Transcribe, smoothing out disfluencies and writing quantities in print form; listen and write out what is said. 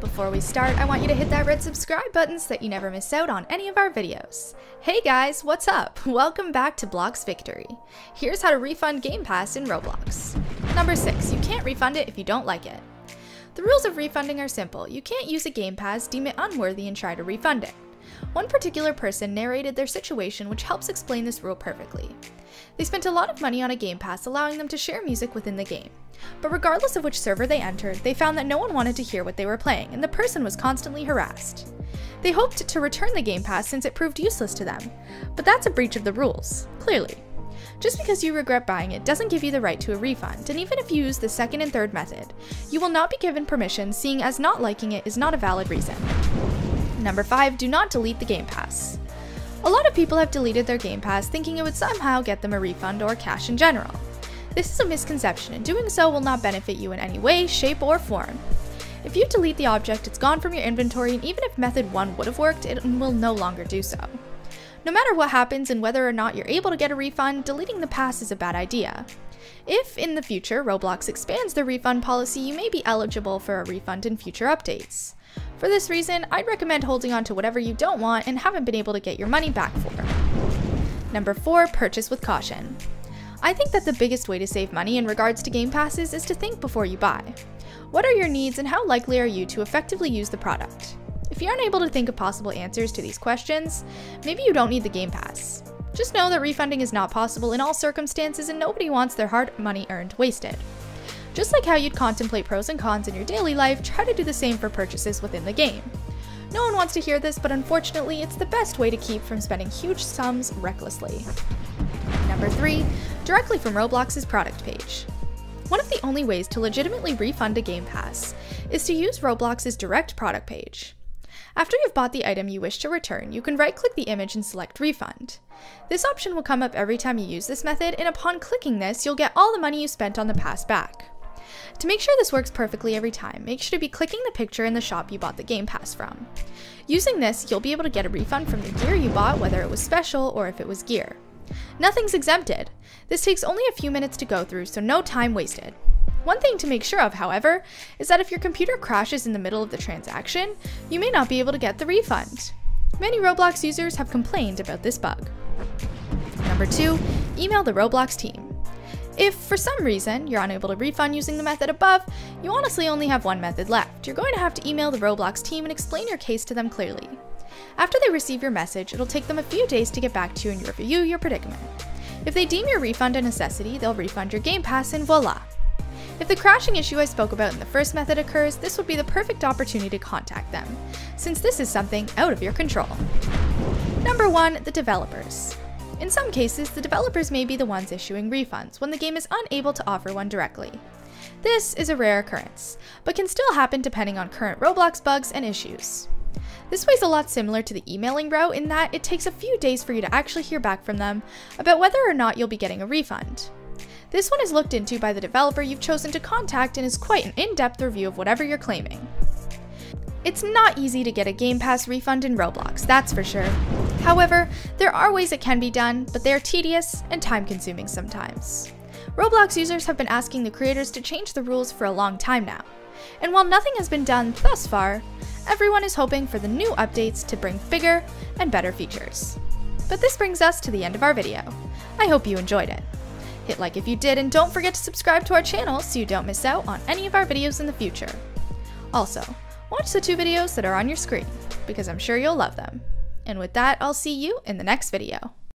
Before we start, I want you to hit that red subscribe button so that you never miss out on any of our videos. Hey guys, what's up? Welcome back to Blox Victory. Here's how to refund Game Pass in Roblox. Number 6, you can't refund it if you don't like it. The rules of refunding are simple. You can't use a Game Pass, deem it unworthy, and try to refund it. One particular person narrated their situation, which helps explain this rule perfectly. They spent a lot of money on a Game Pass, allowing them to share music within the game. But regardless of which server they entered, they found that no one wanted to hear what they were playing, and the person was constantly harassed. They hoped to return the Game Pass since it proved useless to them, but that's a breach of the rules, clearly. Just because you regret buying it doesn't give you the right to a refund, and even if you use the second and third method, you will not be given permission, seeing as not liking it is not a valid reason. Number 5, do not delete the Game Pass. A lot of people have deleted their Game Pass thinking it would somehow get them a refund or cash in general. This is a misconception, and doing so will not benefit you in any way, shape, or form. If you delete the object, it's gone from your inventory, and even if method 1 would have worked, it will no longer do so. No matter what happens and whether or not you're able to get a refund, deleting the pass is a bad idea. If, in the future, Roblox expands their refund policy, you may be eligible for a refund in future updates. For this reason, I'd recommend holding on to whatever you don't want and haven't been able to get your money back for. Number 4, purchase with caution. I think that the biggest way to save money in regards to Game Passes is to think before you buy. What are your needs and how likely are you to effectively use the product? If you aren't able to think of possible answers to these questions, maybe you don't need the Game Pass. Just know that refunding is not possible in all circumstances, and nobody wants their hard money earned wasted. Just like how you'd contemplate pros and cons in your daily life, try to do the same for purchases within the game. No one wants to hear this, but unfortunately, it's the best way to keep from spending huge sums recklessly. Number 3, directly from Roblox's product page. One of the only ways to legitimately refund a Game Pass is to use Roblox's direct product page. After you've bought the item you wish to return, you can right-click the image and select Refund. This option will come up every time you use this method, and upon clicking this, you'll get all the money you spent on the pass back. To make sure this works perfectly every time, make sure to be clicking the picture in the shop you bought the Game Pass from. Using this, you'll be able to get a refund from the gear you bought, whether it was special or if it was gear. Nothing's exempted. This takes only a few minutes to go through, so no time wasted. One thing to make sure of, however, is that if your computer crashes in the middle of the transaction, you may not be able to get the refund. Many Roblox users have complained about this bug. Number 2, email the Roblox team. If, for some reason, you're unable to refund using the method above, you honestly only have one method left. You're going to have to email the Roblox team and explain your case to them clearly. After they receive your message, it'll take them a few days to get back to you and review your predicament. If they deem your refund a necessity, they'll refund your Game Pass, and voila! If the crashing issue I spoke about in the first method occurs, this would be the perfect opportunity to contact them, since this is something out of your control. Number 1, the developers. In some cases, the developers may be the ones issuing refunds when the game is unable to offer one directly. This is a rare occurrence, but can still happen depending on current Roblox bugs and issues. This way is a lot similar to the emailing route in that it takes a few days for you to actually hear back from them about whether or not you'll be getting a refund. This one is looked into by the developer you've chosen to contact and is quite an in-depth review of whatever you're claiming. It's not easy to get a Game Pass refund in Roblox, that's for sure. However, there are ways it can be done, but they are tedious and time-consuming sometimes. Roblox users have been asking the creators to change the rules for a long time now, and while nothing has been done thus far, everyone is hoping for the new updates to bring bigger and better features. But this brings us to the end of our video. I hope you enjoyed it. Hit like if you did, and don't forget to subscribe to our channel so you don't miss out on any of our videos in the future. Also, watch the 2 videos that are on your screen, because I'm sure you'll love them. And with that, I'll see you in the next video.